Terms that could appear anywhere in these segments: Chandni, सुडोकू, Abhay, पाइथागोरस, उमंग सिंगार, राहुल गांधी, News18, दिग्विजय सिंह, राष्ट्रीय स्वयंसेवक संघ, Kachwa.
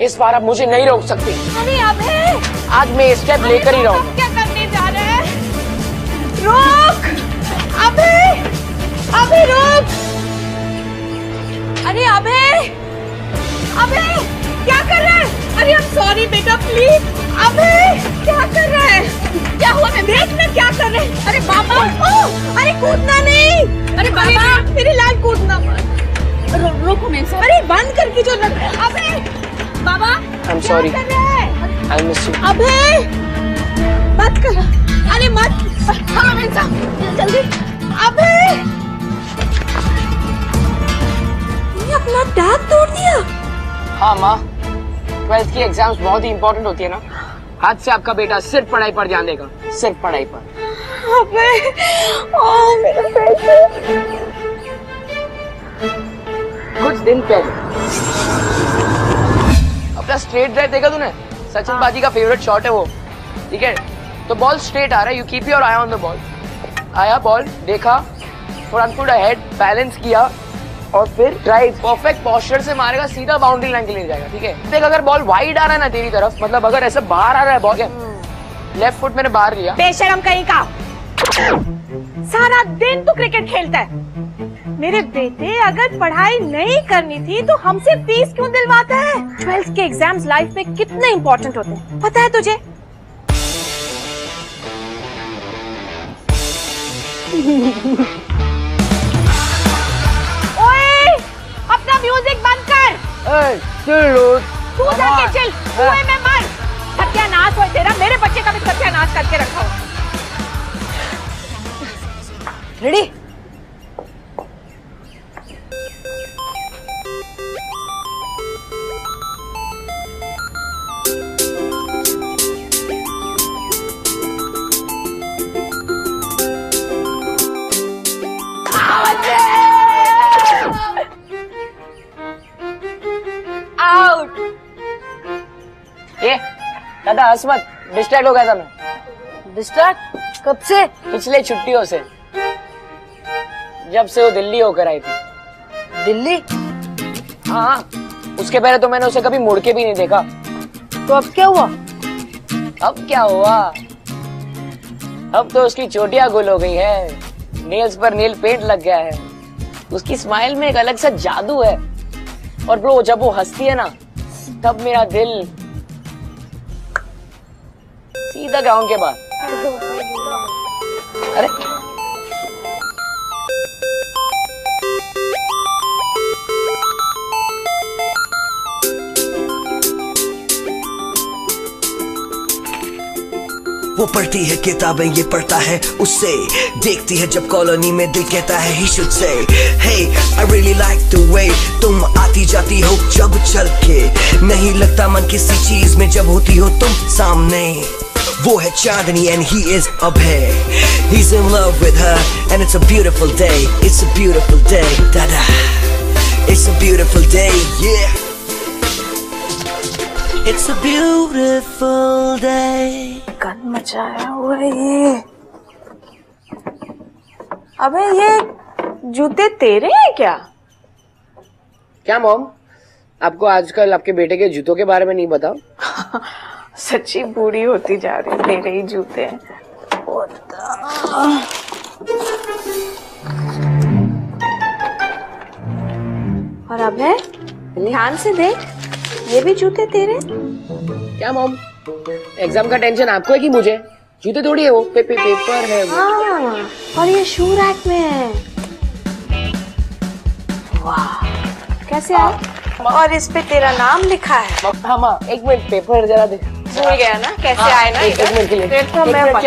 इस बार आप मुझे नहीं रोक सकती। अरे अबे, आज मैं स्टेप लेकर ही रहूंगा। क्या करने जा रहे हैं? रोक! अबे! अबे रोक! अरे अबे! अबे! क्या कर रहे हैं? अरे I'm sorry बेटा प्लीज। अबे! क्या कर रहे हैं? क्या हुआ? मैं देख ना क्या कर रहे हैं। अरे बाबा! अरे कूदना नहीं। अरे बाबा मेरी लाल कूदना मत। रोको मैं। अरे बंद करके जो लग रहा है। अबे! बाबा I'm sorry. I'll miss you. अबे मत कर। अरे मत। हाँ बेटा जल्दी। अबे तूने अपना दांत तोड़ दिया। हाँ माँ, 12th की एग्जाम्स बहुत ही इम्पोर्टेंट होती है ना। आज से आपका बेटा सिर्फ पढ़ाई पर ध्यान देगा, सिर्फ पढ़ाई पर। अबे मेरा बेटा। कुछ दिन पहले स्ट्रेट ड्राइव देखा तूने? सचिन बाजी का फेवरेट शॉट है वो, ठीक है? तो बॉल स्ट्रेट आ रहा है, you keep your eye on the ball. आया बॉल, देखा, फ्रंट फुट अहेड, बैलेंस किया और फिर ड्राइव परफेक्ट पोस्चर से मारेगा, सीधा बाउंड्री लाइन के लिए जाएगा, ठीक है? देख अगर बॉल वाइड आ रहा है ना तेरी तरफ, मतलब अगर ऐसा बाहर आ रहा है बॉल, लेफ्ट फुट मैंने बाहर लिया। बेशरम कहीं का, सारा दिन तू क्रिकेट खेलता है। मेरे बेटे अगर पढ़ाई नहीं करनी थी तो हमसे फीस क्यों दिलवाता है? 12th के एग्जाम्स लाइफ में कितने इम्पोर्टेंट होते हैं पता है तुझे? ओए, अपना म्यूजिक बंद कर। तू जाके चिल, कुएं में मर। सत्यानाश हो तेरा, मेरे बच्चे का भी सत्यानाश करके रखा हो। रेडी? दादा हंस मत, डिस्ट्रैक्ट हो गया था मैं। डिस्ट्रैक्ट? कब से? पिछले छुट्टियों से, जब से वो दिल्ली होकर आई थी। दिल्ली? हाँ, उसके पहले तो मैंने उसे कभी मुड़ के भी नहीं देखा। तो अब क्या हुआ? अब क्या हुआ? अब तो उसकी चोटियां गुल हो गई है, नेल्स पर नेल पेंट लग गया है, उसकी स्माइल में एक अलग सा जादू है। और ब्रो जब वो हंसती है ना तब मेरा दिल सीधा गाँव के बाद। अरे वो पढ़ती है किताबें, ये पढ़ता है उससे, देखती है जब कॉलोनी में, दिल कहता है he should say hey I really like the way तुम आती जाती हो जब चल के, नहीं लगता मन किसी चीज में जब होती हो तुम सामने। वो है Chandni and he is Abhay, he's in love with her and it's a beautiful day, it's a beautiful day, dada, it's a beautiful day, yeah, it's a beautiful day। गन मचाया हुआ है ये। अबे ये जूते तेरे हैं क्या? क्या मॉम, आपको आजकल आपके बेटे के जूतों के बारे में नहीं पता? सच्ची बूढ़ी होती जा रही, तेरे ही जूते हैं। और अबे ध्यान से देख, ये भी जूते तेरे? क्या मॉम, एग्जाम का टेंशन आपको है कि मुझे? जूते थोड़ी है वो, पेपर है वो। हाँ, और ये शू रैक में है। वाह कैसे आए? और इस पे तेरा नाम लिखा है। हाँ माँ एक मिनट, पेपर जरा देख। भूल गया ना कैसे आए ना? एक मिनट के लिए, पेपर में अंडे लेके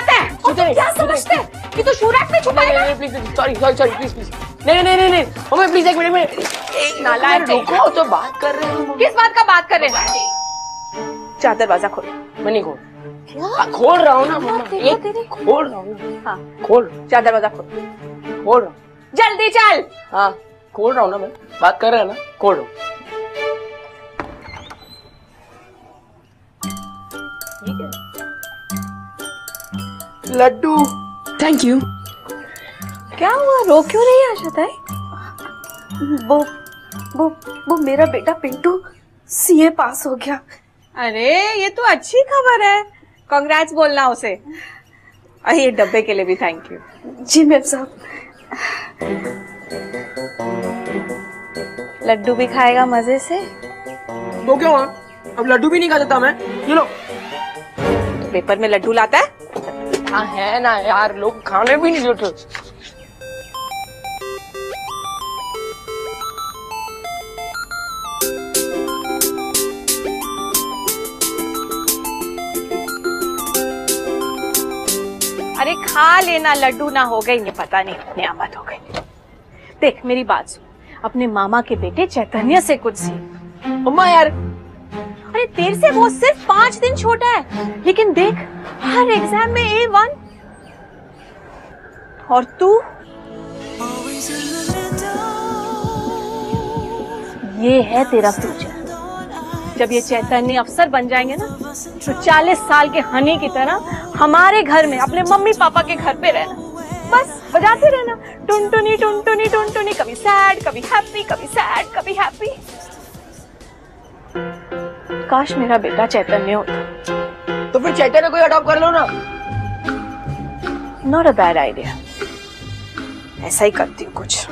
आता है कि तो शू रैक में छुपाएगा? प्लीज नहीं, मम्मी प्लीज एक मिनट। नालायक रुको तो बात कर रहे हैं। किस बात का बात कर रहे हैं? चार दरवाजा खोल। मैं नहीं खोल। क्या? खोल रहा हूँ ना मम्मी, ये खोल रहा हूँ। हाँ खोल, चार दरवाजा खोल। खोल रहा हूँ, जल्दी चल। हाँ खोल रहा हूँ ना, मैं बात कर रहा है ना, खोल रहा हूँ। लड्डू। Thank you. क्या हुआ, रो क्यों रही है आशा ताई? वो मेरा बेटा पिंटू सीए पास हो गया। अरे ये तो अच्छी खबर है, कांग्रेस बोलना उसे। और ये डब्बे के लिए भी थैंक यू। जी मैम साहब। लड्डू भी खाएगा मजे से। वो क्या हुआ, अब लड्डू भी नहीं खा सकता मैं? ये लो। तो पेपर में लड्डू लाता है? हाँ है ना यार, लोग खाने भी नहीं देते। अरे खा लेना, लड्डू ना हो गई, ये पता नहीं नियामत हो गई। देख मेरी बात सुन, अपने मामा के बेटे चैतन्य से कुछ सीख। अम्मा यार, अरे तेरे से वो सिर्फ 5 दिन छोटा है, लेकिन देख हर एग्जाम में A1। और तू ये है तेरा फ्यूचर। जब ये चैतन्य अफसर बन जाएंगे ना, तो 40 साल के हनी की तरह हमारे घर में, अपने मम्मी पापा के घर पे रहना। बस बजाते रहना टुनटुनी टुनटुनी टुनटुनी, कभी सैड कभी हैप्पी, कभी सैड कभी हैप्पी। काश मेरा बेटा चैतन्य होता। तो फिर चैतन्य कोई अडॉप्ट कर लो ना। नॉट अ बैड आइडिया, ऐसा ही करती हूँ कुछ।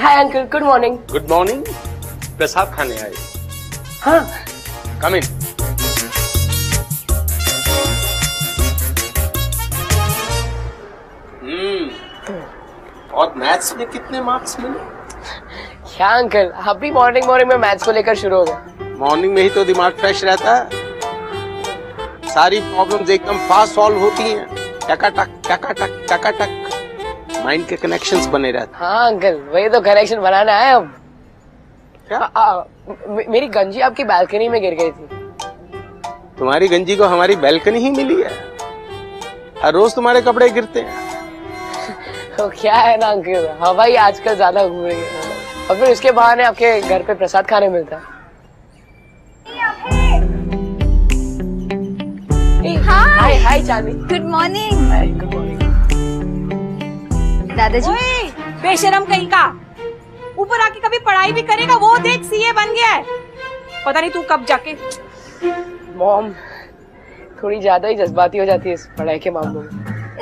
Hi uncle, good morning. Good morning. पेशाब खाने आए? हाँ। कम इन। और मैथ्स में कितने मार्क्स मिले? क्या अंकल, अभी मॉर्निंग मॉर्निंग में मैथ्स को लेकर शुरू हो गया। मॉर्निंग में ही तो दिमाग फ्रेश रहता है, सारी प्रॉब्लम्स एकदम फास्ट सॉल्व होती हैं, टकाटक टकाटक टकाटक। माइंड के कनेक्शंस बने रहते। हाँ अंकल, वही तो कनेक्शन बनाना है अब। क्या? मेरी गंजी आपकी बालकनी में गिर गई थी। तुम्हारी गंजी को हमारी बालकनी ही मिली है। हर रोज तुम्हारे कपड़े गिरते हैं। तो क्या है ना अंकल, हवाई आजकल ज्यादा घूम रही है, और फिर उसके बहाने आपके घर पे प्रसाद खाने मिलता है। हाय हाय चांदनी। गुड मॉर्निंग दादाजी। बेशरम कहीं का, ऊपर आके कभी पढ़ाई भी करेगा? वो देख सीए बन गया है, पता नहीं तू कब जाके। मॉम थोड़ी ज्यादा ही जज्बाती हो जाती है इस पढ़ाई के मामलों में।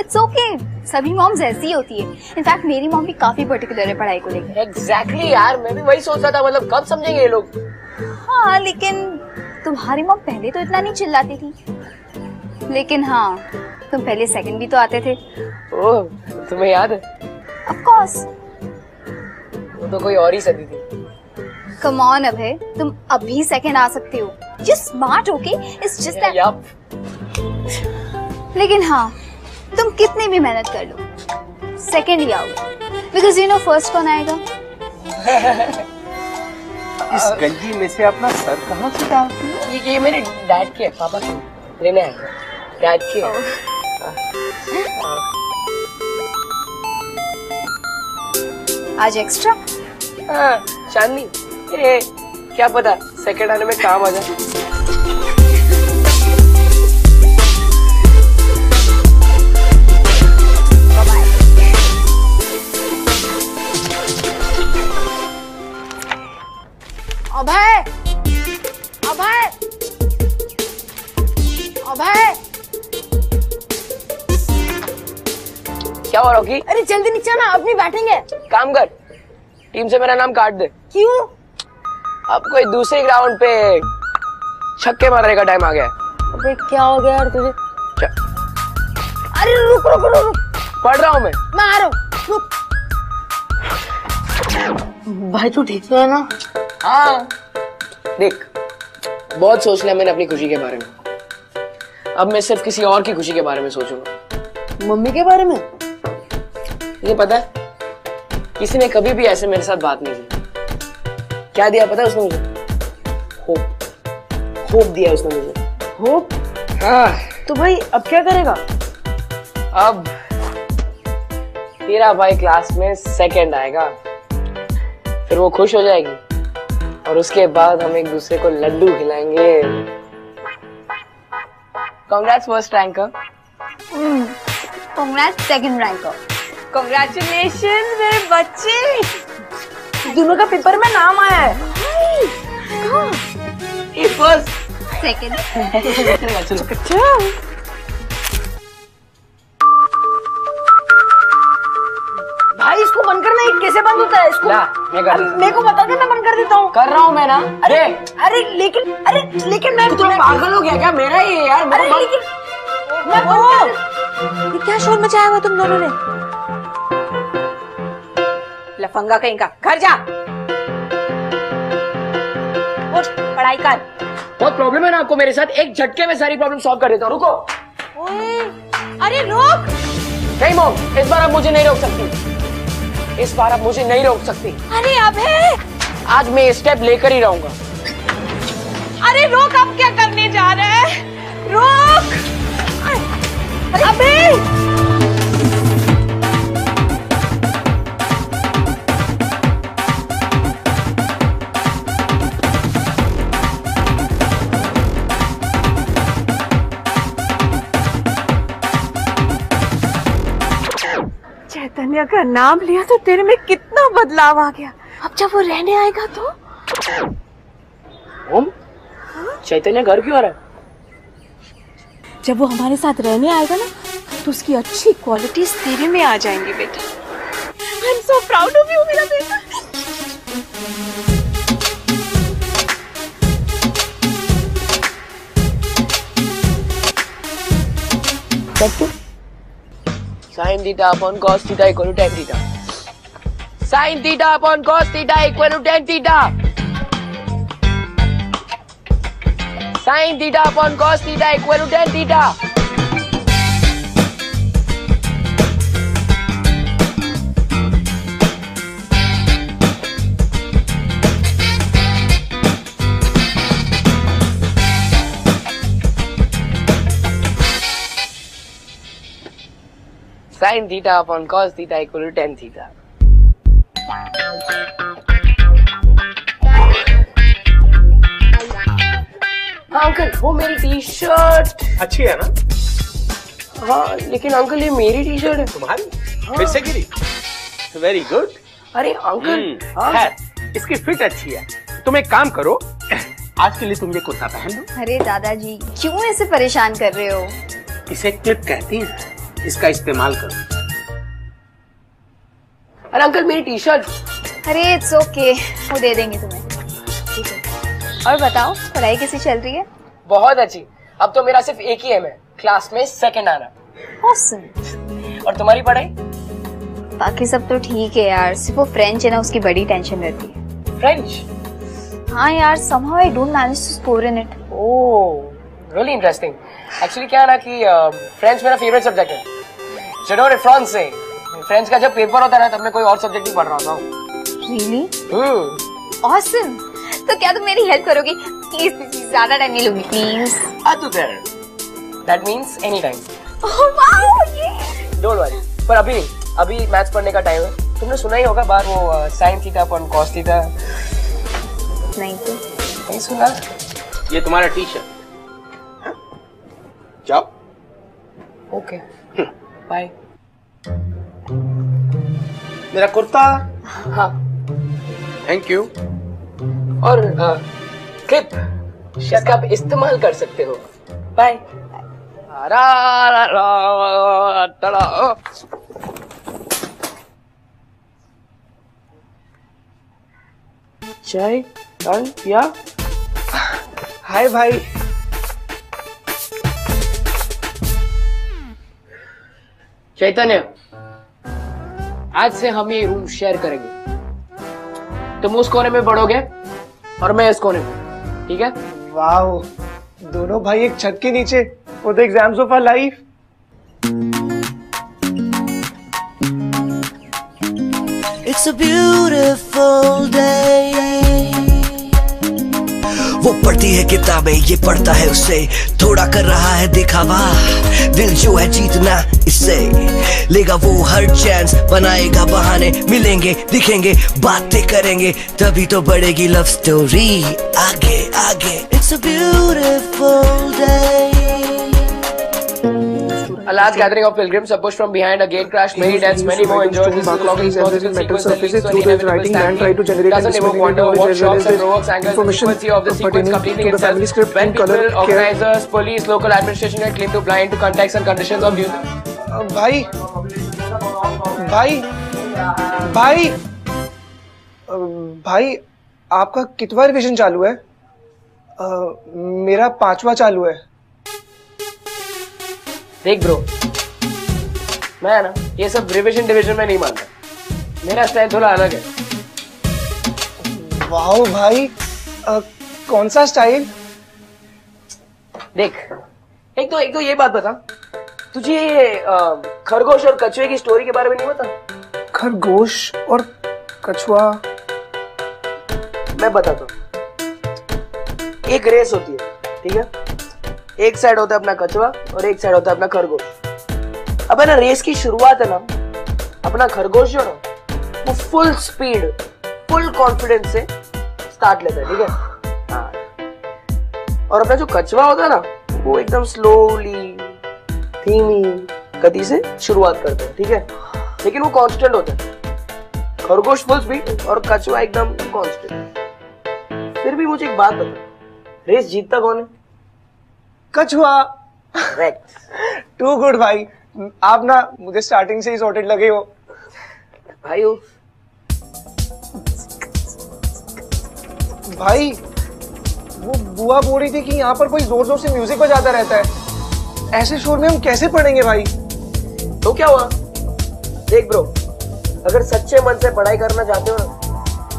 इट्स ओके, सभी मॉम्स ऐसी होती है। इनफैक्ट मेरी मॉम भी काफी पर्टिकुलर है पढ़ाई को लेकर। एग्जैक्टली यार, मैं भी वही सोच रहा था, मतलब कब समझेंगे ये लोग। हाँ लेकिन तुम्हारी मॉम पहले तो इतना नहीं चिल्लाती थी, लेकिन हाँ तुम पहले सेकंड भी तो आते थे। ओह, तुम्हें याद है? Of course. वो तो कोई और ही सदी थी। Come on अभय, तुम अभी सेकंड आ सकते हो। You're smart, okay? It's just that. Yup. लेकिन हाँ, तुम कितनी भी मेहनत कर लो, सेकंड ही आओगे। Because you know first कौन आएगा? इस गंजी में से अपना सर कहाँ से डालती हो? ये मेरे डैड के, पापा के, लेने आएगा। डैड के। आज एक्स्ट्रा? हाँ, चांदनी, ये क्या पता सेकंड आने में काम आ जाए। अभय, अभय, अभय, क्या हो रहा है? अरे जल्दी नीचे ना, अपनी बैटिंग है। काम कर, टीम से मेरा नाम काट दे। क्यों? अब कोई दूसरे ग्राउंड पे छक्के मारने का टाइम आ गया है। अबे क्या हो गया यार तुझे? अरे रुक रुक रुक रुक, पढ़ रहा हूँ मैं आ रहा हूँ। रुक भाई, तू ठीक है ना? हाँ देख, बहुत सोच लिया मैंने अपनी खुशी के बारे में, अब मैं सिर्फ किसी और की खुशी के बारे में सोचूंगा। मम्मी के बारे में? ये पता है किसी ने कभी भी ऐसे मेरे साथ बात नहीं की। क्या दिया पता है उसने मुझे? होप। होप दिया उसने मुझे। होप? हाँ। तो भाई अब क्या करेगा? अब तेरा भाई क्लास में सेकंड आएगा, फिर वो खुश हो जाएगी और उसके बाद हम एक दूसरे को लड्डू खिलाएंगे। Congrats first ranker. Congrats second ranker. Congratulation मेरे बच्चे, दोनों का पेपर में नाम आया है। First second. अच्छा कैसे बंद होता है इसको? मेरे को बता दे, मैं बंद कर देता हूँ। कर रहा हूँ मैं ना। अरे अरे लेकिन, अरे लेकिन मैं, तुम्हें पागल हो गया क्या? मेरा ये यार, अरे लेकिन मैं बंद। ये क्या शोर मचाया हुआ तुम दोनों ने? लफंगा कहीं का, घर जा, पढ़ाई कर। बहुत प्रॉब्लम है ना आपको मेरे साथ? एक झटके में सारी प्रॉब्लम सॉल्व कर देता हूँ। रुको। अरे रोक। नहीं मोम, इस बार आप मुझे नहीं रोक सकती। इस बार आप मुझे नहीं रोक सकती। अरे अभय, आज मैं स्टेप लेकर ही रहूंगा। अरे रोक, आप क्या करने जा रहे हैं? रोक। अभय चैतन्य का नाम लिया तो तेरे में कितना बदलाव आ गया। अब जब वो रहने आएगा तो। ओम, चैतन्य घर क्यों आ रहा है? जब वो हमारे साथ रहने आएगा ना तो उसकी अच्छी क्वालिटीज तेरे में आ जाएंगी बेटा। I am so proud of you मेरा बेटा। चट्टू sin theta upon cos theta equal to tan theta. sin theta upon cos theta equal to tan theta. sin theta upon cos theta equal to tan theta. sin theta upon cos theta equal to tan theta. हाँ uncle, वो मेरी T shirt अच्छी है ना? हाँ लेकिन uncle ये मेरी टी शर्ट है। तुम्हारी? फिर से गिरी। Very good. अरे अंकल हाँ, इसकी फिट अच्छी है। तुम एक काम करो, आज के लिए तुम ये कुर्ता पहन लो। अरे दादाजी क्यों ऐसे परेशान कर रहे हो? इसे क्लिप कहती है, इसका इस्तेमाल करो। अरे अंकल मेरी टी शर्ट। अरे इट्स ओके, वो दे देंगे तुम्हें। ठीक है। और बताओ पढ़ाई कैसी चल रही है? बहुत अच्छी। अब तो मेरा सिर्फ एक ही एम है, क्लास में सेकंड आना। awesome. और तुम्हारी पढ़ाई? बाकी सब तो ठीक है यार, सिर्फ वो फ्रेंच है ना उसकी बड़ी टेंशन रहती है। फ्रेंच? हाँ यार, somehow I don't manage to score in it. Oh, really interesting. Actually क्या है ना कि फ्रेंच मेरा फेवरेट सब्जेक्ट है। जनवरी फ्रांस से फ्रेंच का जब पेपर होता है ना तब मैं कोई और सब्जेक्ट नहीं पढ़ रहा था। Really? Awesome. तो क्या तुम मेरी हेल्प करोगी? प्लीज प्लीज, ज़्यादा टाइम नहीं लूँगी प्लीज। अतु देर। That means any time. Oh wow! Don't worry. पर अभी नहीं, अभी मैथ्स पढ़ने का टाइम है। तुमने सुना ही होगा बार वो sin theta upon cos theta। नहीं तो? नहीं सुना? ये तुम्हारा टी शर्ट जाओ। Okay bye. मेरा कुर्ता? हाँ थैंक यू। और क्लिप, इसका आप इस्तेमाल कर सकते हो। बाय। चाय डन किया? हाय भाई। चैतन्य, आज से हम ये रूम शेयर करेंगे। तुम उस कोने में पढ़ोगे और मैं इस कोने में, ठीक है? वाओ, दोनों भाई एक छत के नीचे। वो the exams of our life. It's a beautiful day. वो पढ़ती है किताबें, ये पढ़ता है उससे, थोड़ा कर रहा है दिखावा, दिल जो है जीतना इससे, लेगा वो हर चांस, बनाएगा बहाने, मिलेंगे दिखेंगे बातें करेंगे, तभी तो बढ़ेगी लव स्टोरी आगे आगे. It's a beautiful day. A large gathering of pilgrims are pushed from behind a gate crash. Many dance, many more enjoy this clocking sequence through the writing and try to generate an information of the sequence completely in the family script. When people, organizers, police, local administration are claimed to blind to contacts and conditions of use. भाई, आपका कितना revision चालू है? मेरा 5वां चालू है. देख ब्रो, मैं ना ये सब रिविजन डिविजन में नहीं मानता, मेरा स्टाइल थोड़ा अलग है. वाओ भाई, कौन सा स्टाइल? देख, एक तो ये बात बता, तुझे खरगोश और कछुए की स्टोरी के बारे में नहीं पता? खरगोश और कछुआ? मैं बताता हूँ. एक रेस होती है, ठीक है? एक साइड होता है अपना कछुआ और एक साइड होता है अपना खरगोश. अब है ना, रेस की शुरुआत है ना, अपना खरगोश जो ना वो फुल स्पीड फुल कॉन्फिडेंस से स्टार्ट लेता है, ठीक है? हाँ. और अपना जो कछुआ होता है ना, वो एकदम स्लोली धीमी गति से शुरुआत करता है, ठीक है? लेकिन वो कॉन्स्टेंट होता है. खरगोश फुल स्पीड और कछुआ एकदम कॉन्स्टेंट. फिर भी मुझे एक बात बता, रेस जीतता कौन है? कछुआ. टू गुड भाई, आप ना मुझे स्टार्टिंग से ही सॉर्टेड लगे हो भाई. भाई वो बुआ बोल रही थी कि यहाँ पर कोई जोर जोर से म्यूजिक बजाता रहता है, ऐसे शोर में हम कैसे पढ़ेंगे भाई? तो क्या हुआ? देख ब्रो, अगर सच्चे मन से पढ़ाई करना चाहते हो ना,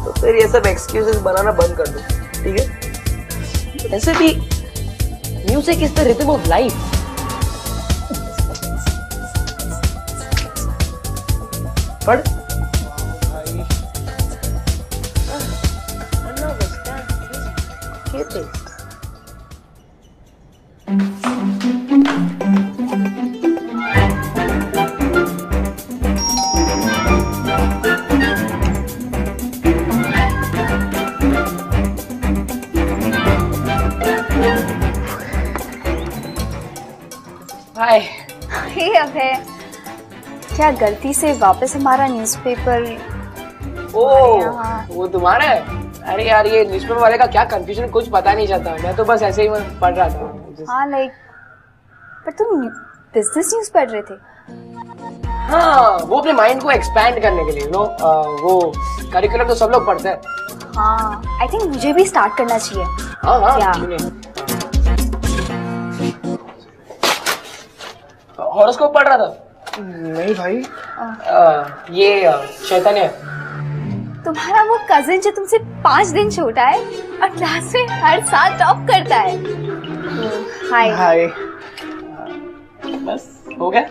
तो फिर ये सब एक्सक्यूजेस बनाना बंद कर दो, ठीक है? ऐसे भी music is the rhythm of life. पढ़. अभय, क्या गलती से वापस हमारा न्यूज़पेपर? वो तुम्हारा है? अरे यार, ये न्यूज़पेपर वाले का क्या कंफ्यूजन, कुछ पता नहीं चलता. मैं तो बस ऐसे ही पढ़ रहा था. हाँ लाइक, पर तुम बिजनेस न्यूज़ पढ़ रहे थे? हाँ, वो अपने माइंड को एक्सपैंड करने के लिए, यू नो, वो करिकुलम तो सब लोग पढ़ते हैं. हाँ, आई थिंक मुझे भी स्टार्ट करना चाहिए. हाँ, हॉरोस्कोप पढ़ रहा था? नहीं भाई. ये चैतन्य, तुम्हारा वो कजिन जो तुमसे 5 दिन छोटा है और क्लास में हर साल टॉप करता है. हाय हाय. बस हो गया.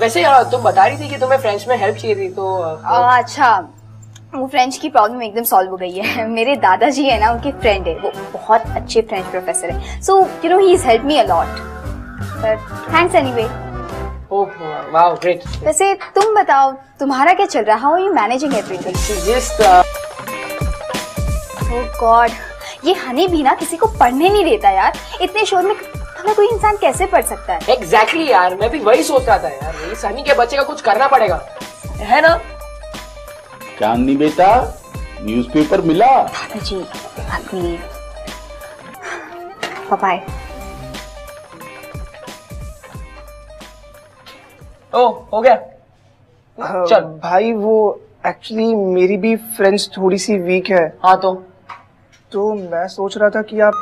वैसे तुम बता रही थी कि तुम्हें फ्रेंच में हेल्प चाहिए थी, तो अच्छा, वो फ्रेंच की प्रॉब्लम एकदम सॉल्व हो गई है. मेरे दादाजी है ना, उनके फ्रेंड है, वो बहुत अच्छे फ्रेंच प्रोफेसर है, so you know he is help me a lot. Thanks anyway. Oh wow, great. वैसे तुम बताओ, तुम्हारा क्या चल रहा है? How are you managing everything? Oh god, ये हनी भी ना किसी को पढ़ने नहीं देता यार. इतने शोर में हमें कोई इंसान कैसे पढ़ सकता है? एग्जैक्टली यार, मैं भी वही सोच रहा था यार. इस हनी के बच्चे का कुछ करना पड़ेगा, है ना? चांदनी बेटा, न्यूज़पेपर मिला? दादाजी, आपकी पापा. हो गया. चल भाई, वो एक्चुअली मेरी भी फ्रेंड्स थोड़ी सी वीक है. हाँ तो मैं सोच रहा था कि आप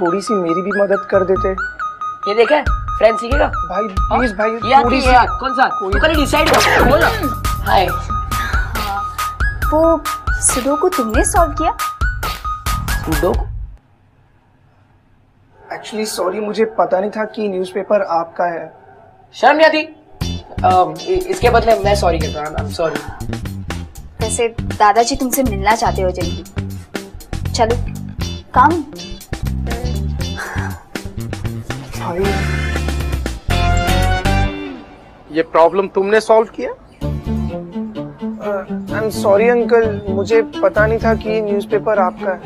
थोड़ी सी मेरी भी मदद कर देते. ये देखा है, फ्रेंड सीखेगा भाई. प्लीज भाई, थोड़ी सी. कौन सा? कोई कल डिसाइड कर बोल ना. हाय, वो सुडोकू तुमने सॉल्व किया? सुडोकू? एक्चुअली सॉरी, मुझे पता नहीं था कि न्यूज़पेपर आपका है. शर्म नहीं आती? इसके बदले मैं सॉरी कहता हूँ, I'm sorry। वैसे दादाजी तुमसे मिलना चाहते हो जल्दी। चलो काम। ये प्रॉब्लम तुमने सॉल्व किया? I'm sorry अंकल, मुझे पता नहीं था कि न्यूज़पेपर आपका है।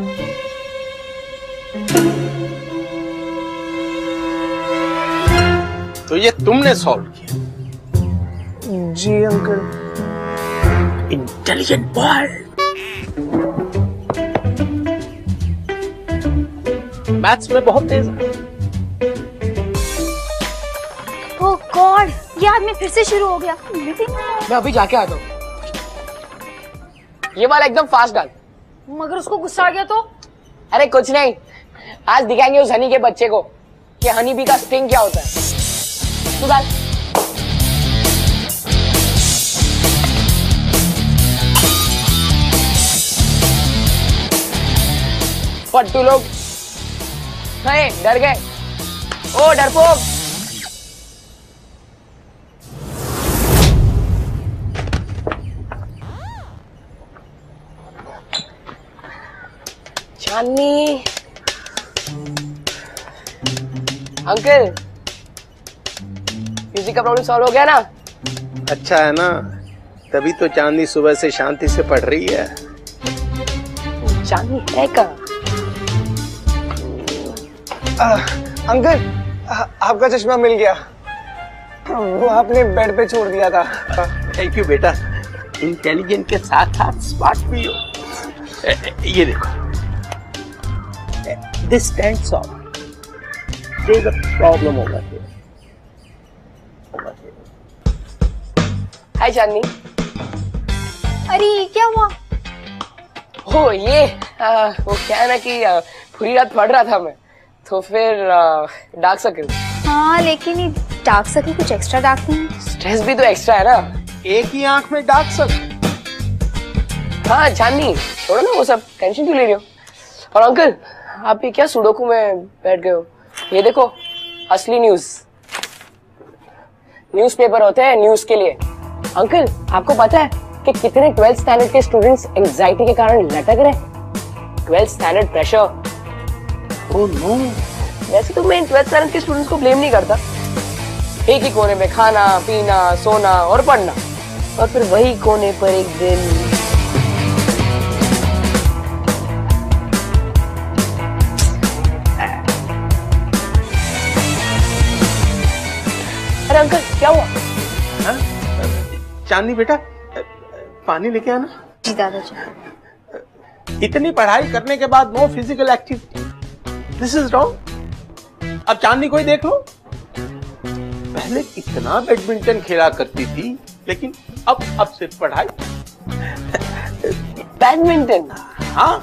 तो ये तुमने सॉल्व किया? जी अंकल। इंटेलिजेंट बॉय, मैथ्स में बहुत तेज है। ओ गॉड, ये आदमी फिर से शुरू हो गया। मैं अभी जाके आता हूँ। ये वाला एकदम फास्ट डाल। मगर उसको गुस्सा आ गया तो? अरे कुछ नहीं, आज दिखाएंगे उस हनी के बच्चे को कि हनी बी का स्टिंग क्या होता है। तू डाल। पट्टू लोग डर गए। ओ डरपोक, चांदनी अंकल का प्रॉब्लम सॉल्व हो गया ना? अच्छा है ना, तभी तो चांदनी सुबह से शांति से पढ़ रही है। चांदनी है कहाँ? अंकल आपका चश्मा मिल गया, वो आपने बेड पे छोड़ दिया था। थैंक यू बेटा, इंटेलिजेंट के साथ साथ स्मार्ट भी हो। ये देखो, दिस स्टैंड सॉल्व प्रॉब्लम होगा। हाय चांदनी। अरे क्या हुआ? ओ ये वो क्या है ना कि पूरी रात पढ़ रहा था मैं, तो फिर डार्क सर्कल। हाँ लेकिन डार्क सर्कल कुछ एक्स्ट्रा डार्क नहीं, स्ट्रेस भी तो एक्स्ट्रा है ना। एक ही आंख में डार्क सर्कल। हाँ चांदनी छोड़ो ना वो सब, टेंशन क्यों ले रही हो। और अंकल आप ये क्या सुडोकू में बैठ गए हो? ये देखो असली न्यूज़पेपर होते हैं न्यूज के लिए। अंकल आपको पता है कि कितने 12th स्टैंडर्ड के स्टूडेंट्स एंजाइटी के कारण लटक रहे हैं? 12th standard pressure. Oh no. वैसे तो मैं 12th स्टैंडर्ड के स्टूडेंट्स को ब्लेम नहीं करता। एक ही कोने में खाना पीना सोना और पढ़ना, और फिर वही कोने पर एक दिन। अरे अंकल क्या हुआ? हाँ? चांदनी बेटा पानी लेके आना। जी दादाजी। इतनी पढ़ाई करने के बाद no physical activity, this is wrong. अब चांदनी को ही देख लो, पहले इतना बैडमिंटन खेला करती थी, लेकिन अब सिर्फ पढ़ाई। बैडमिंटन? हाँ।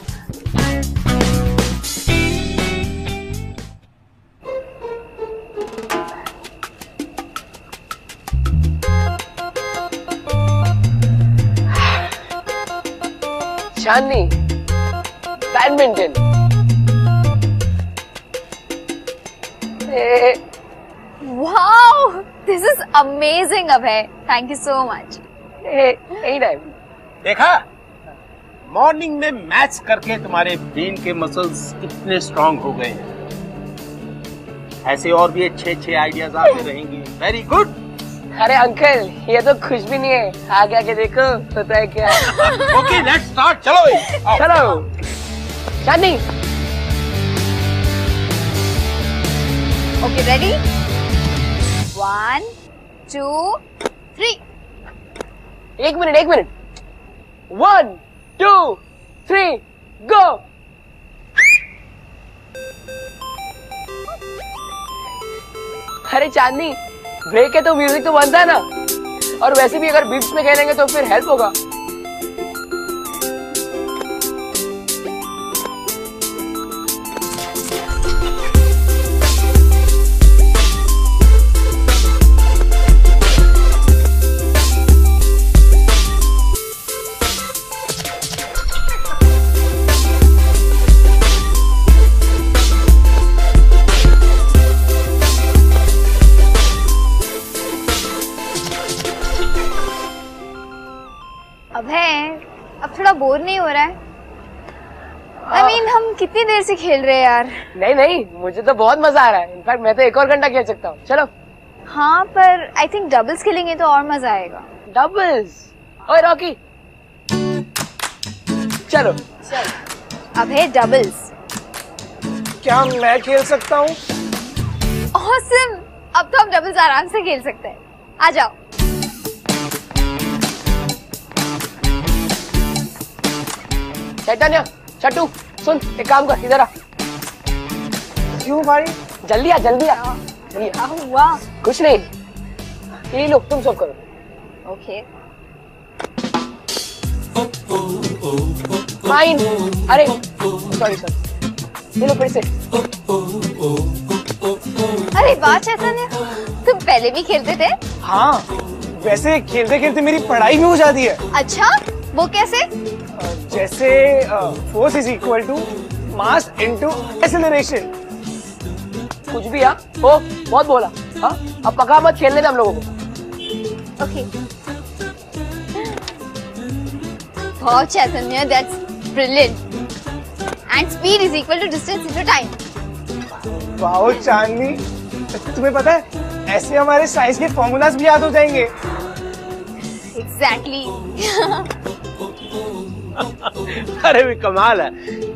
Chandni badminton. Wow this is amazing Abhay, thank you so much. Any time. देखा, मॉर्निंग में मैच करके तुम्हारे ब्रेन के मसल्स कितने स्ट्रांग हो गए हैं। ऐसे और भी अच्छे आइडियाज आते रहेंगे। Very good. अरे अंकल ये तो खुश भी नहीं है, आगे आगे देखो होता है क्या। Okay let's start. चलो चांदनी। Okay ready, 1 2 3। एक मिनट 1 2 3 गो। अरे चांदनी ब्रेक है तो म्यूजिक तो बनता है ना, और वैसे भी अगर बीट्स में खेलेंगे तो फिर हेल्प होगा। अभय, अब थोड़ा बोर नहीं हो रहा है? I mean, हम कितनी देर से खेल रहे हैं यार। नहीं नहीं, मुझे तो बहुत मजा आ रहा है। इनफैक्ट मैं तो एक और घंटा खेल सकता हूँ। चलो। हाँ, पर आई थिंक डबल्स खेलेंगे तो और मजा आएगा। डबल्स? ओए रॉकी, चलो। चलो। अबे डबल्स। क्या मैं खेल सकता हूँ? Awesome! अब तो हम डबल्स आराम से खेल सकते हैं। आ जाओ। चैतन्य, चट्टू, सुन, एक काम कर, इधर आ। क्यों भाई? जल्दी आ, जल्दी आ। क्या हुआ? कुछ नहीं, ये लो, तुम सब करो। ओके। फाइन। अरे सॉरी सॉरी, ये लो फिर से। अरे वाह चैतन्य, तुम पहले भी खेलते थे? हाँ, वैसे खेलते खेलते मेरी पढ़ाई भी हो जाती है। अच्छा, वो कैसे? जैसे force is equal to mass into acceleration। कुछ भी। हाँ, ओ बहुत बोला। हाँ, अब पका मत, खेलने दे हम लोगों को। ओके। बहुत Chaitanya, that's brilliant। And speed is equal to distance into time। Wow Chandni, तुम्हें पता है ऐसे हमारे साइंस के फॉर्मूलाज भी याद हो जाएंगे। Exactly। अरे भी कमाल है।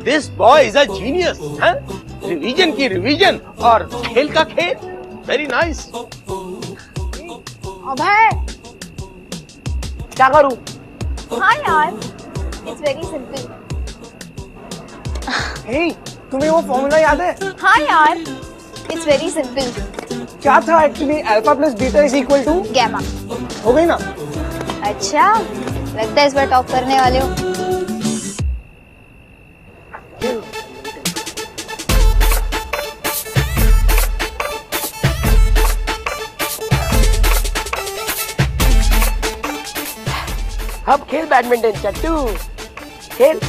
This boy is a genius। हाँ, रिवीजन की रिवीजन और खेल का खेल। Very nice। अभय, क्या करूँ? हाँ यार, it's very simple। Hey, तुम्हें वो फॉर्मूला याद है? हाँ यार, it's very simple। क्या था actually? Alpha plus beta is equal to gamma। हो गई ना? अच्छा, लगता है इस बार टॉप करने वाले हो। अब खेल बैडमिंटन चट्टू, खेल।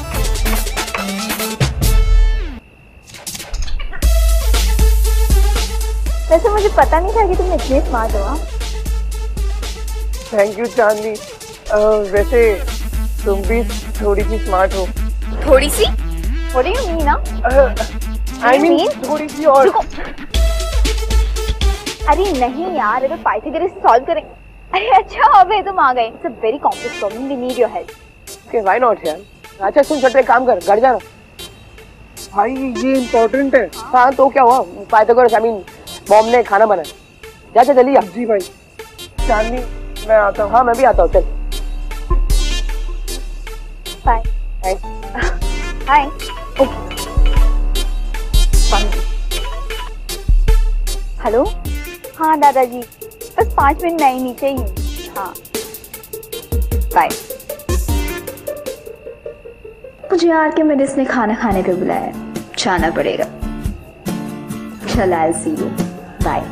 वैसे मुझे पता नहीं था कि तुम इतने स्मार्ट हो। Thank you Chandni. वैसे तुम भी थोड़ी सी स्मार्ट हो। थोड़ी सी? What do you mean, ना? I mean थोड़ी सी और। अरे नहीं यार, अगर पाइथागोरस से सॉल्व करें। अरे अच्छा अबे, तुम आ गए। It's a very complex problem, we need your help। Okay, why not यार? अच्छा सुन छोटे, काम कर, घर जाना। भाई ये इम्पोर्टेंट है। हाँ तो क्या हुआ, पाइथागोरस बॉम ने खाना बनाया। जा चलिए। जी भाई। चांदनी मैं आता हूँ। हाँ मैं भी आता हूँ, चल। Bye. Hi. Hi. Oh. Fun. Hello? हाँ दादाजी, बस 5 मिनट, मैं ही नीचे ही हूँ। हाँ। Bye. मुझे यार कि मैंने इसने खाना खाने पे बुलाया, जाना पड़ेगा। चल, I'll see you. Bye.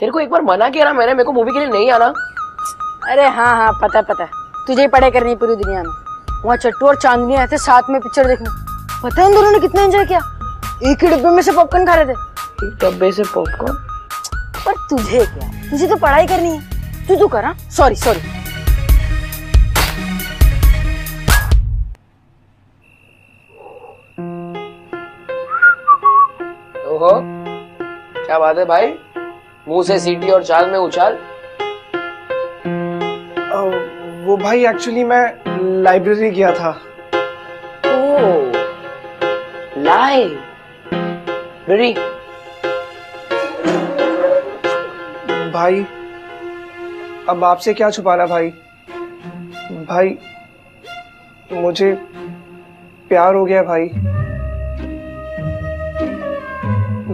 तेरे को एक बार मना किया ना मैंने, मेरे को मूवी के लिए नहीं आना। अरे हाँ हाँ, पता पता, तुझे ही पढ़ाई करनी पूरी दुनिया में। वहाँ चट्टू और चांदनी आए थे साथ में पिक्चर देखने। पता है इन दोनों ने कितना एंजॉय किया, एक ही डिब्बे में से पॉपकॉर्न खा रहे थे। एक डब्बे से पॉपकॉर्न? पर तुझे क्या, तुझे तो पढ़ाई करनी है, तू तो कर। हाँ सॉरी सॉरी। ओहो, क्या बात है भाई, मुंह से सीटी और चाल में उछाल। वो भाई एक्चुअली मैं लाइब्रेरी गया था। ओह लाइब्रेरी। भाई अब आपसे क्या छुपाना भाई, भाई मुझे प्यार हो गया भाई।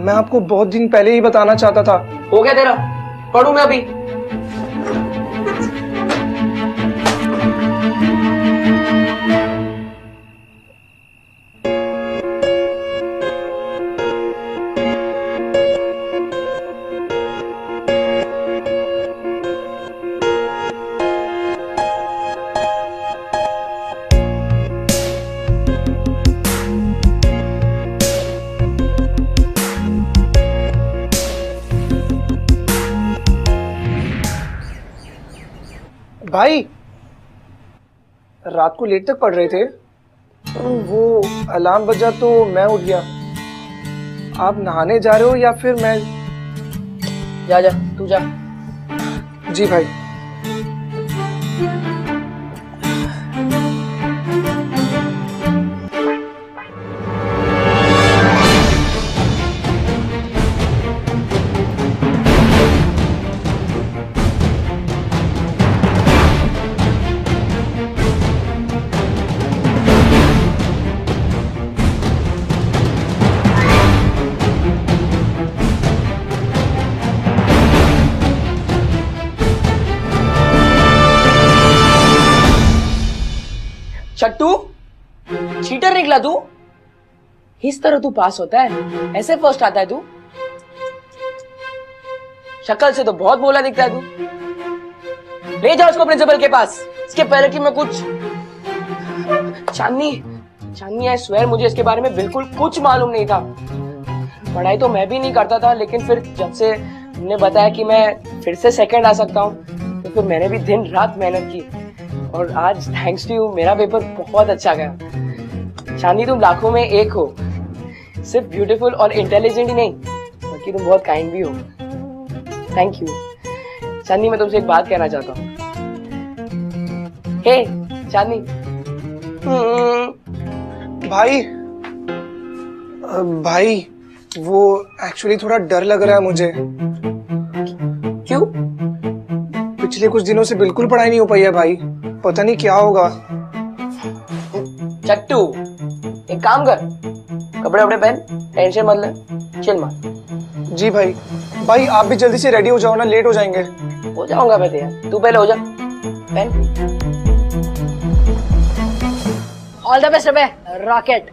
मैं आपको बहुत दिन पहले ही बताना चाहता था। हो गया तेरा, पढ़ूं मैं अभी? भाई रात को लेट तक पढ़ रहे थे, वो अलार्म बजा तो मैं उठ गया। आप नहाने जा रहे हो या फिर मैं? जा तू जा। जी भाई। चट्टू, चीटर निकला तू। इस तरह तू पास होता है? ऐसे फर्स्ट आता है तू? शक्ल से तो बहुत बोला दिखता है तू। ले जाओ उसको प्रिंसिपल के पास। इसके पैर की मैं कुछ चांदनी आई स्वेयर मुझे इसके बारे में बिल्कुल कुछ मालूम नहीं था। पढ़ाई तो मैं भी नहीं करता था, लेकिन फिर जब से तुमने बताया कि मैं फिर से सेकंड आ सकता हूँ तो फिर मैंने भी दिन रात मेहनत की और आज थैंक्स टू यू मेरा पेपर बहुत अच्छा गया। चांदनी, तुम लाखों में एक हो। सिर्फ ब्यूटीफुल और इंटेलिजेंट ही नहीं बल्कि तुम बहुत काइंड भी हो। Thank you Chandni. मैं तुमसे एक बात कहना चाहता हूँ। हे चांदनी। भाई वो एक्चुअली थोड़ा डर लग रहा है मुझे। क्यों? पिछले कुछ दिनों से बिल्कुल पढ़ाई नहीं हो पाई है भाई, पता नहीं क्या होगा। चट्टू, एक काम कर, कपड़े वपड़े पहन, टेंशन मत ले, चिल मार। जी भाई। भाई आप भी जल्दी से रेडी हो जाओ ना, लेट हो जाएंगे। हो जाऊंगा मैं तो यार, तू पहले हो जा। पहन। ऑल द बेस्ट अबे, रॉकेट।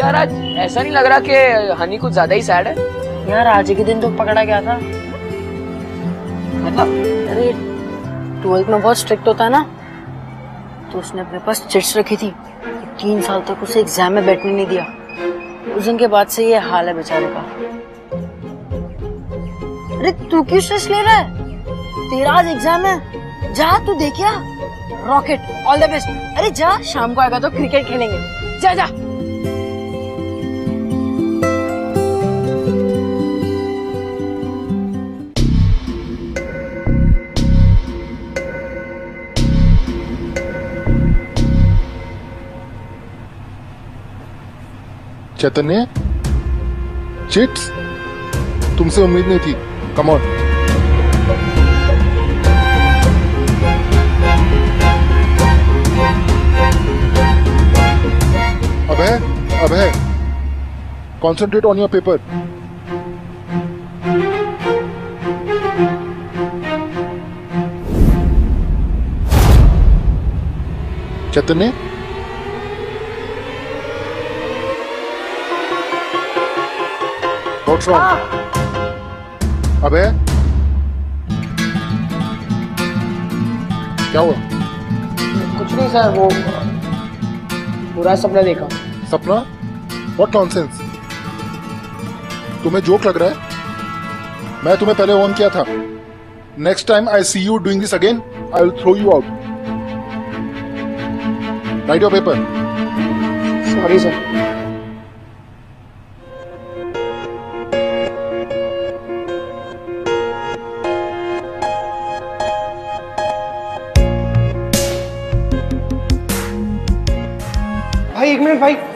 यार आज ऐसा नहीं लग रहा कि हनी कुछ ज्यादा ही सैड है? यार आज के दिन तो पकड़ा गया था, मतलब अरे 12th में बहुत स्ट्रिक्ट होता है ना, तो उसने अपने पास चिट्स रखी थी। 3 साल तक उसे एग्जाम में बैठने नहीं दिया। उस दिन के बाद से ये हाल है बेचारे का। अरे तू क्यों स्ट्रेस ले रहा है? तेरा आज एग्जाम है, जा तू देखिया। Rocket, all the best. अरे जा, शाम को आएगा तो क्रिकेट खेलेंगे। जा जा। चैतन्य, चिट्स, तुमसे उम्मीद नहीं थी। Come on. Abhay, concentrate on your paper. Chaitanya, what's wrong? अबे क्या हुआ? कुछ नहीं सर, वो बुरा सपना देखा। सपना? What nonsense! तुम्हें जोक लग रहा है? मैं तुम्हें पहले वार्न किया था। Next time I see you doing this again, I will throw you out. Write your paper. Sorry sir.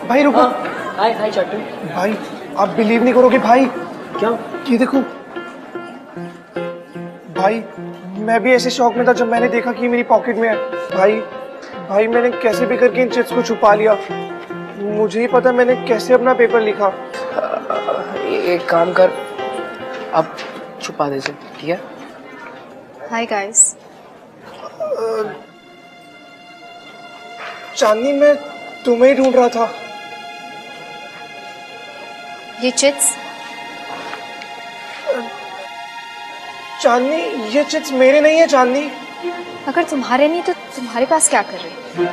भाई रुको। हाय चट्टू। भाई आप बिलीव नहीं करोगे भाई। क्या? ये देखो भाई, मैं भी ऐसे शौक में था जब मैंने देखा कि मेरी पॉकेट में है। भाई मैंने कैसे भी करके इन चिट्स को छुपा लिया। मुझे ही पता मैंने कैसे अपना पेपर लिखा। एक काम कर, अब छुपा दे चल, ठीक है? Hi guys. चांदनी, मैं तुम्हें ढूंढ रहा था। ये चिट्स? चांदनी, ये चिट्स मेरे नहीं है चांदनी। अगर तुम्हारे नहीं तो तुम्हारे पास क्या कर रहे?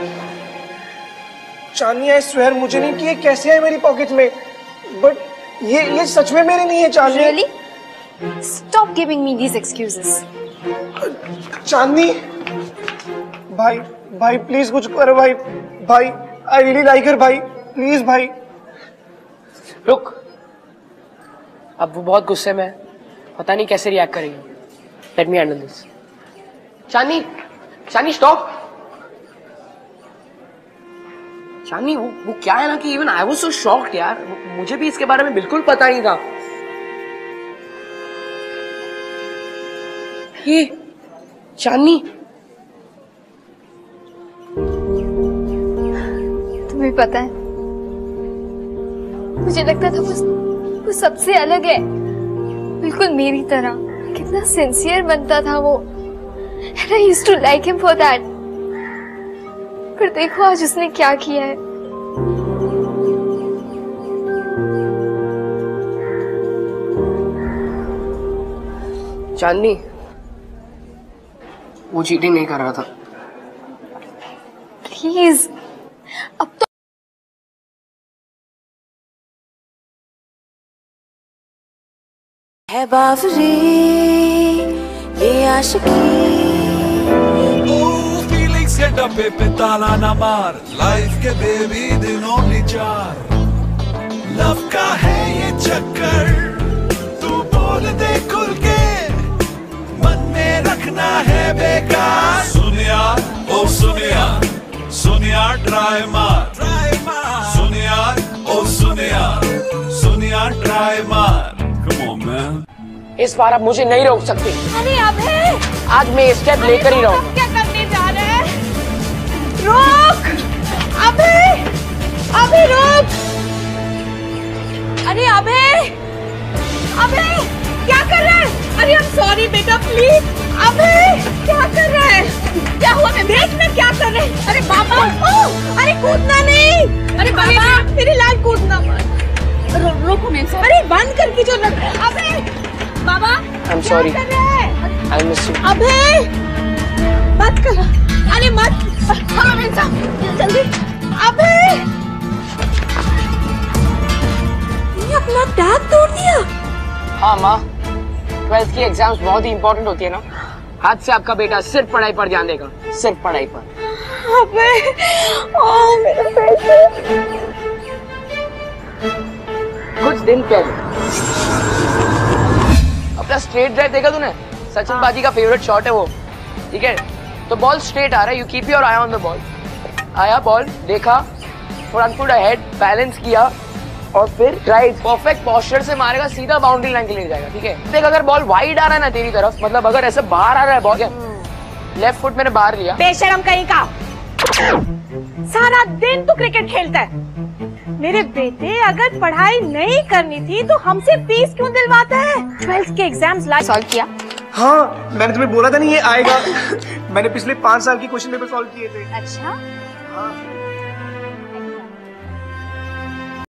चांदनी आई स्वेयर मुझे नहीं कि ये कैसे है मेरी पॉकेट में। but ये सच में मेरे नहीं है चांदनी. Really? Stop giving me these excuses. चांदनी भाई भाई प्लीज कुछ करो भाई. भाई I really like her भाई. प्लीज भाई रुक. अब वो बहुत गुस्से में है, पता नहीं कैसे रिएक्ट करेगी. Let me handle this. Chandni Chandni stop. Chandni वो क्या है ना कि even I was so shocked यार. मुझे भी इसके बारे में बिल्कुल पता नहीं था. ये चांदनी तुम्हें पता है मुझे लगता था वो सबसे अलग है, बिल्कुल मेरी तरह. कितना सिंसियर बनता था वो. And I used to like him for that. पर देखो आज उसने क्या किया है. चांदनी वो चीटिंग नहीं कर रहा था. प्लीज अब तो है बावरी ये आशिकी. डब्बे पे ताला ना मार, लाइफ के बेबी दिनों निचार. लव का है ये चक्कर, तू बोल दे खुल के, मन में रखना है बेकार. सुनिया ओ सुनिया, सुनिया ट्राई मार, सुनिया ओ सुनिया, सुनिया ट्राई मार. Come on man. इस बार आप मुझे नहीं रोक सकते. अरे अभय आज मैं स्टेप लेकर ही रहूंगा. रोक अभय, अभय रोक. अरे अभय, अभय क्या कर रहा है. अरे आई एम सॉरी बेटा प्लीज. अभय क्या कर रहा है, क्या हुआ. मैं देख ना क्या कर रहे हैं. अरे बाबा ओ, अरे कूदना नहीं. अरे बाबा तेरी लाइफ कूदना मत. रोको मैं. अरे बंद करके जो लग. अभय बाबा I am sorry. I miss you. Abhay मत कर. अरे मत. जल्दी अबे ये अपना दांत तोड़ दिया. हाँ माँ 12th की एग्जाम्स बहुत ही इम्पोर्टेंट होती है ना. हाथ से आपका बेटा सिर्फ पढ़ाई पर ध्यान देगा, सिर्फ पढ़ाई पर. अबे मेरा बेटा. कुछ दिन पहले अपना स्ट्रेट ड्राइव देखा तूने. सचिन बाजी का फेवरेट शॉट है वो. ठीक है तो बॉल स्ट्रेट आ रहा है. You keep your eye on the ball. आया बॉल, देखा, फ्रंट फुट अहेड, बैलेंस किया और फिर राइट परफेक्ट पोस्चर से मारेगा, सीधा बाउंड्री लाइन के लिए जाएगा. ठीक है देख अगर बॉल वाइड आ रहा है ना तेरी तरफ, मतलब अगर ऐसे बाहर आ रहा है बॉल. लेफ्ट फुट मैंने बाहर लिया. बेशरम कहीं का. सारा दिन तू क्रिकेट खेलता है. मेरे बेटे अगर पढ़ाई नहीं करनी थी तो हमसे फीस क्यों दिलवाता है. 12th के एग्जाम्स लाइव सॉल्व किया. हाँ मैंने तुम्हें बोला था नहीं ये आएगा. मैंने पिछले 5 साल की क्वेश्चन पेपर सॉल्व किए थे. अच्छा हाँ.